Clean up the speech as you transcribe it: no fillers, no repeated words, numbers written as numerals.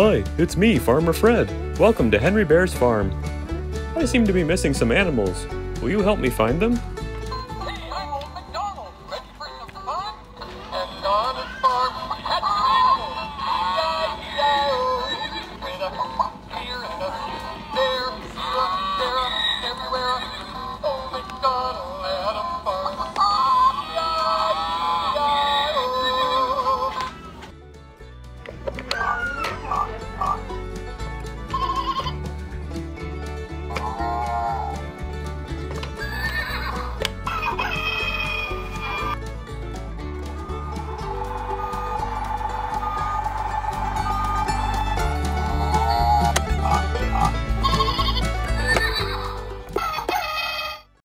Hi, it's me, Farmer Fred. Welcome to Henry Bear's Farm. I seem to be missing some animals. Will you help me find them?